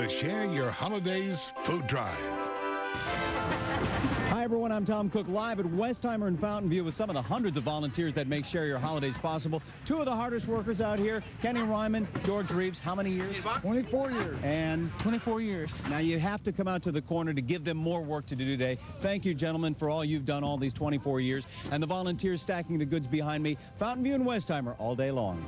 the Share Your Holidays Food Drive. Hi everyone, I'm Tom Cook live at Westheimer in Fountain View with some of the hundreds of volunteers that make Share Your Holidays possible. Two of the hardest workers out here, Kenny Ryman, George Reeves. How many years? 24 years. And 24 years. Now you have to come out to the corner to give them more work to do today. Thank you, gentlemen, for all you've done all these 24 years. And the volunteers stacking the goods behind me, Fountain View and Westheimer all day long.